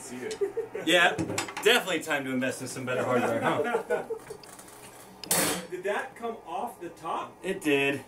can see it. Yeah, definitely time to invest in some better hardware, huh? Did that come off the top? It did.